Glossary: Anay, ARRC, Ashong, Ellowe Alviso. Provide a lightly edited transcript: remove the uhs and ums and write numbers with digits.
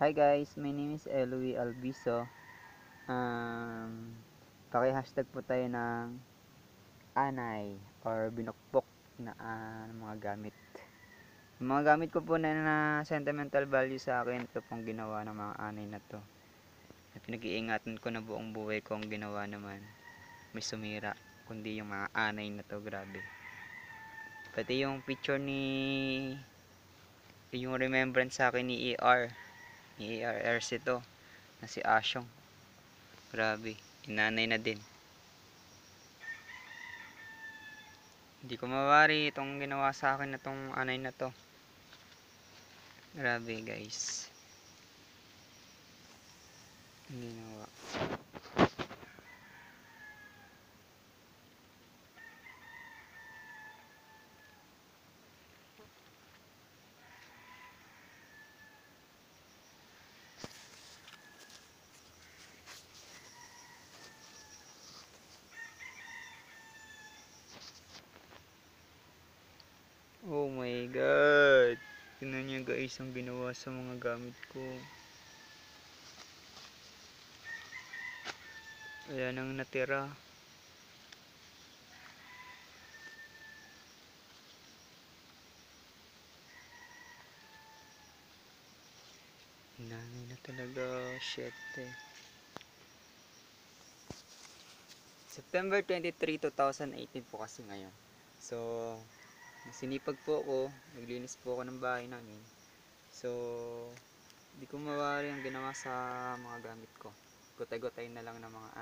Hi guys, my name is Ellowe Alviso. Paki-hashtag po tayo ng anay or binukpok na mga gamit. Yung mga gamit ko po na sentimental value sa akin, ito pong ginawa ng mga anay na to. At pinag-iingatan ko na buong buhay ko ang ginawa naman. May sumira, kundi yung mga anay na to, grabe. Pati yung picture ni, yung remembrance sa akin ni ARRC to, na si Ashong, grabe, inanay na din. Hindi ko mawari itong ginawa sa akin na itong anay na to, grabe guys. Ginawa . Oh my god. Tingnan niyo guys ang ginawa sa mga gamit ko. Ayan ang natira. Nanay na talaga. Shit eh. September 23, 2018 po kasi ngayon. So, sinipag po ako, naglinis po ako ng bahay namin. So, di ko mawari ang ginawa sa mga gamit ko. Gutay-gutay na lang ng mga